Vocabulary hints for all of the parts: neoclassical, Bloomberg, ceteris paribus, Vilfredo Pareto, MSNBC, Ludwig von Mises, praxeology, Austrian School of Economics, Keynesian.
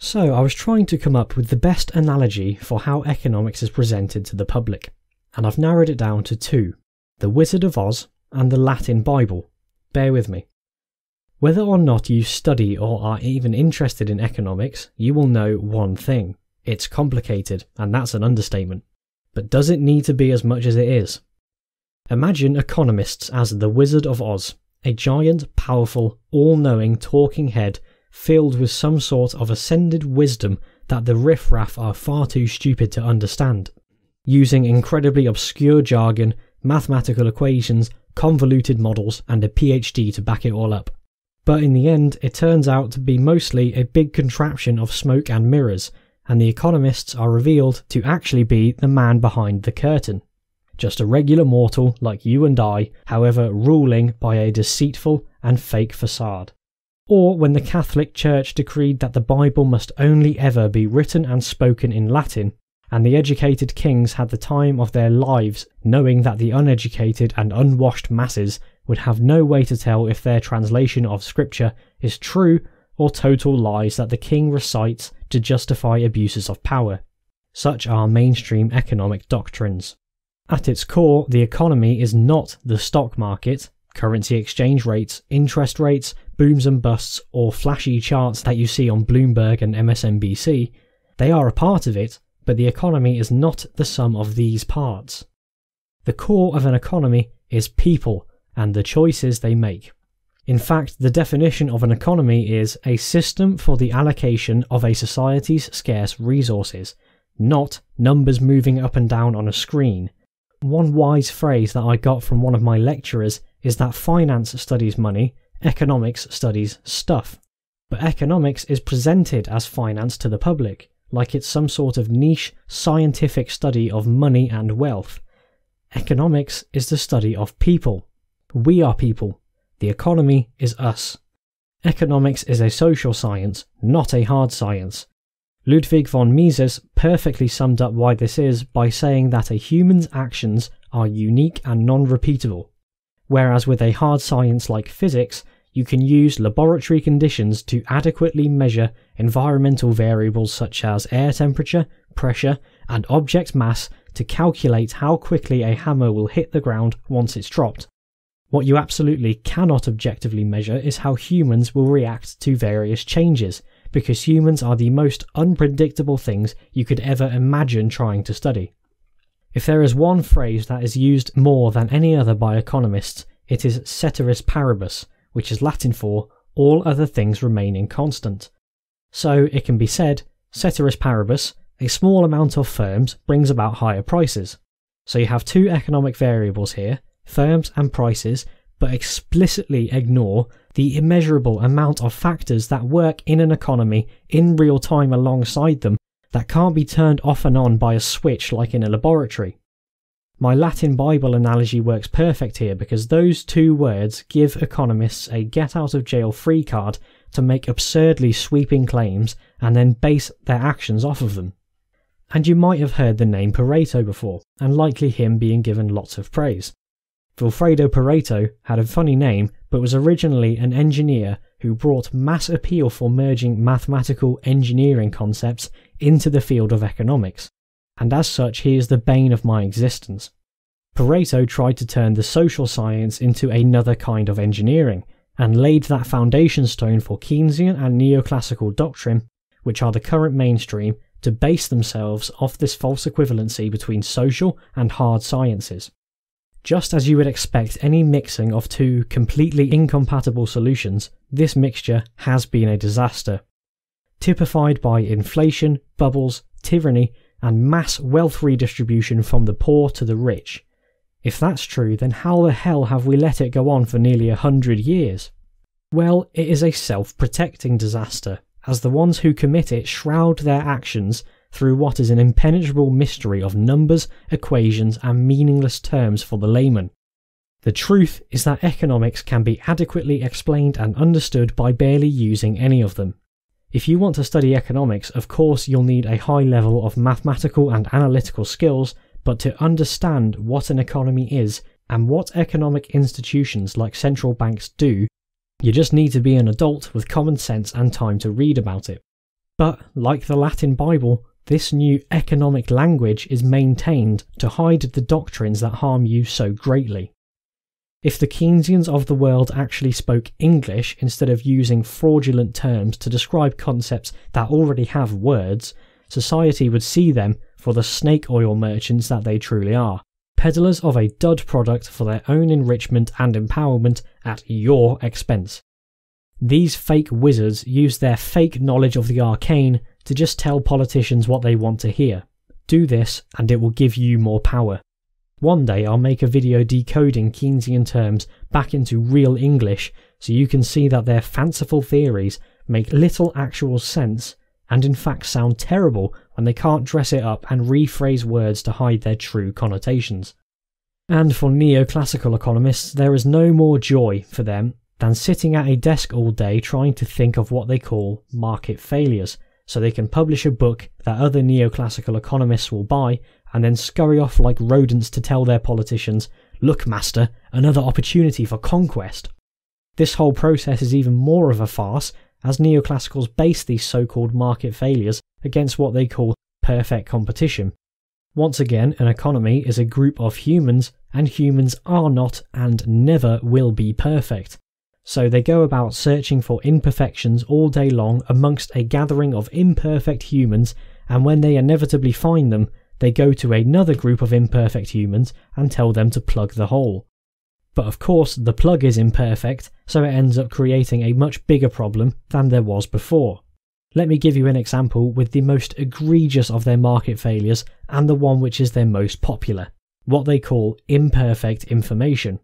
So I was trying to come up with the best analogy for how economics is presented to the public, and I've narrowed it down to two, the Wizard of Oz and the Latin Bible. Bear with me. Whether or not you study or are even interested in economics, you will know one thing. It's complicated, and that's an understatement. But does it need to be as much as it is? Imagine economists as the Wizard of Oz, a giant, powerful, all-knowing talking head filled with some sort of ascended wisdom that the riffraff are far too stupid to understand, using incredibly obscure jargon, mathematical equations, convoluted models, and a PhD to back it all up. But in the end, it turns out to be mostly a big contraption of smoke and mirrors, and the economists are revealed to actually be the man behind the curtain. Just a regular mortal like you and I, however, ruling by a deceitful and fake facade. Or when the Catholic Church decreed that the Bible must only ever be written and spoken in Latin, and the educated kings had the time of their lives knowing that the uneducated and unwashed masses would have no way to tell if their translation of scripture is true or total lies that the king recites to justify abuses of power. Such are mainstream economic doctrines. At its core, the economy is not the stock market, currency exchange rates, interest rates, booms and busts, or flashy charts that you see on Bloomberg and MSNBC. They are a part of it, but the economy is not the sum of these parts. The core of an economy is people and the choices they make. In fact, the definition of an economy is a system for the allocation of a society's scarce resources, not numbers moving up and down on a screen. One wise phrase that I got from one of my lecturers is that finance studies money, economics studies stuff. But economics is presented as finance to the public, like it's some sort of niche scientific study of money and wealth. Economics is the study of people. We are people. The economy is us. Economics is a social science, not a hard science. Ludwig von Mises perfectly summed up why this is by saying that a human's actions are unique and non-repeatable, whereas with a hard science like physics, you can use laboratory conditions to adequately measure environmental variables such as air temperature, pressure, and object mass to calculate how quickly a hammer will hit the ground once it's dropped. What you absolutely cannot objectively measure is how humans will react to various changes, because humans are the most unpredictable things you could ever imagine trying to study. If there is one phrase that is used more than any other by economists, it is ceteris paribus, which is Latin for all other things remaining constant. So it can be said, ceteris paribus, a small amount of firms brings about higher prices. So you have two economic variables here, firms and prices, but explicitly ignore the immeasurable amount of factors that work in an economy in real time alongside them that can't be turned off and on by a switch like in a laboratory. My Latin Bible analogy works perfect here because those two words give economists a get-out-of-jail-free card to make absurdly sweeping claims and then base their actions off of them. And you might have heard the name Pareto before, and likely him being given lots of praise. Vilfredo Pareto had a funny name, but was originally an engineer who brought mass appeal for merging mathematical engineering concepts into the field of economics, and as such he is the bane of my existence. Pareto tried to turn the social science into another kind of engineering, and laid that foundation stone for Keynesian and neoclassical doctrine, which are the current mainstream, to base themselves off this false equivalency between social and hard sciences. Just as you would expect any mixing of two completely incompatible solutions, this mixture has been a disaster, typified by inflation, bubbles, tyranny, and mass wealth redistribution from the poor to the rich. If that's true, then how the hell have we let it go on for nearly 100 years? Well, it is a self-protecting disaster, as the ones who commit it shroud their actions through what is an impenetrable mystery of numbers, equations, and meaningless terms for the layman. The truth is that economics can be adequately explained and understood by barely using any of them. If you want to study economics, of course you'll need a high level of mathematical and analytical skills, but to understand what an economy is and what economic institutions like central banks do, you just need to be an adult with common sense and time to read about it. But, like the Latin Bible, this new economic language is maintained to hide the doctrines that harm you so greatly. If the Keynesians of the world actually spoke English instead of using fraudulent terms to describe concepts that already have words, society would see them for the snake oil merchants that they truly are, peddlers of a dud product for their own enrichment and empowerment at your expense. These fake wizards use their fake knowledge of the arcane to just tell politicians what they want to hear. Do this and it will give you more power. One day I'll make a video decoding Keynesian terms back into real English so you can see that their fanciful theories make little actual sense and in fact sound terrible when they can't dress it up and rephrase words to hide their true connotations. And for neoclassical economists, there is no more joy for them than sitting at a desk all day trying to think of what they call market failures, so they can publish a book that other neoclassical economists will buy and then scurry off like rodents to tell their politicians, "Look, master, another opportunity for conquest." This whole process is even more of a farce, as neoclassicals base these so-called market failures against what they call perfect competition. Once again, an economy is a group of humans, and humans are not and never will be perfect. So they go about searching for imperfections all day long amongst a gathering of imperfect humans, and when they inevitably find them, they go to another group of imperfect humans and tell them to plug the hole. But of course the plug is imperfect, so it ends up creating a much bigger problem than there was before. Let me give you an example with the most egregious of their market failures and the one which is their most popular, what they call imperfect information.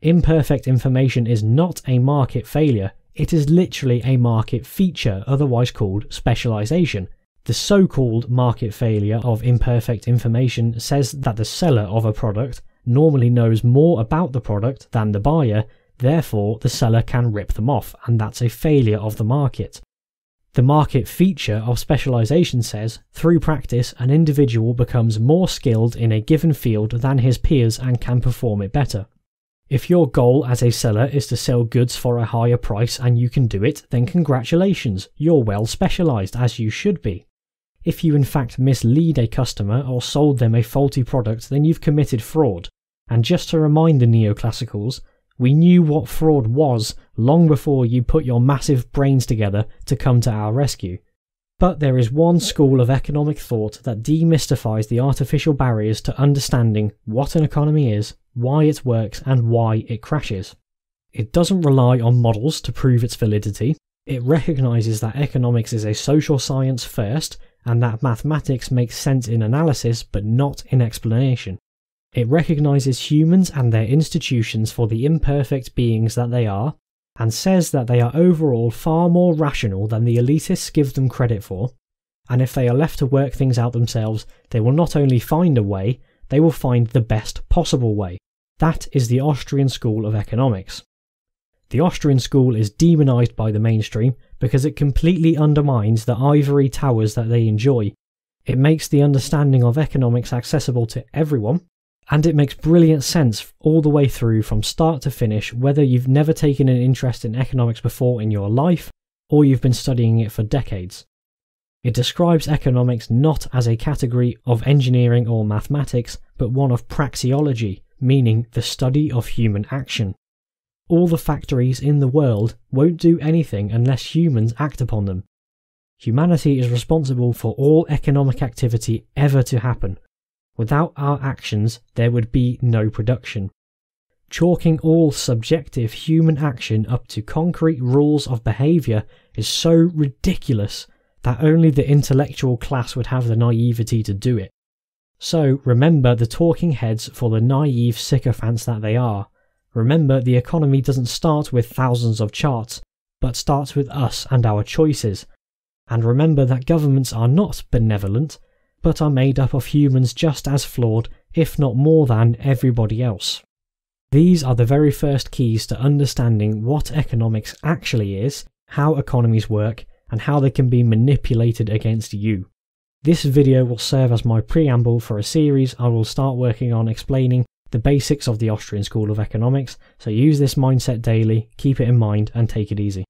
Imperfect information is not a market failure, it is literally a market feature, otherwise called specialization. The so-called market failure of imperfect information says that the seller of a product normally knows more about the product than the buyer, therefore the seller can rip them off, and that's a failure of the market. The market feature of specialization says, through practice, an individual becomes more skilled in a given field than his peers and can perform it better. If your goal as a seller is to sell goods for a higher price and you can do it, then congratulations, you're well specialised, as you should be. If you in fact mislead a customer or sold them a faulty product, then you've committed fraud. And just to remind the neoclassicals, we knew what fraud was long before you put your massive brains together to come to our rescue. But there is one school of economic thought that demystifies the artificial barriers to understanding what an economy is, why it works, and why it crashes. It doesn't rely on models to prove its validity, it recognises that economics is a social science first, and that mathematics makes sense in analysis but not in explanation. It recognises humans and their institutions for the imperfect beings that they are, and says that they are overall far more rational than the elitists give them credit for, and if they are left to work things out themselves, they will not only find a way, they will find the best possible way. That is the Austrian School of Economics. The Austrian School is demonised by the mainstream because it completely undermines the ivory towers that they enjoy. It makes the understanding of economics accessible to everyone, and it makes brilliant sense all the way through from start to finish, whether you've never taken an interest in economics before in your life, or you've been studying it for decades. It describes economics not as a category of engineering or mathematics, but one of praxeology, meaning the study of human action. All the factories in the world won't do anything unless humans act upon them. Humanity is responsible for all economic activity ever to happen. Without our actions, there would be no production. Chalking all subjective human action up to concrete rules of behaviour is so ridiculous that only the intellectual class would have the naivety to do it. So remember the talking heads for the naive sycophants that they are. Remember, the economy doesn't start with thousands of charts, but starts with us and our choices. And remember that governments are not benevolent, but are made up of humans just as flawed, if not more than, everybody else. These are the very first keys to understanding what economics actually is, how economies work, and how they can be manipulated against you. This video will serve as my preamble for a series I will start working on explaining the basics of the Austrian School of Economics, so use this mindset daily, keep it in mind, and take it easy.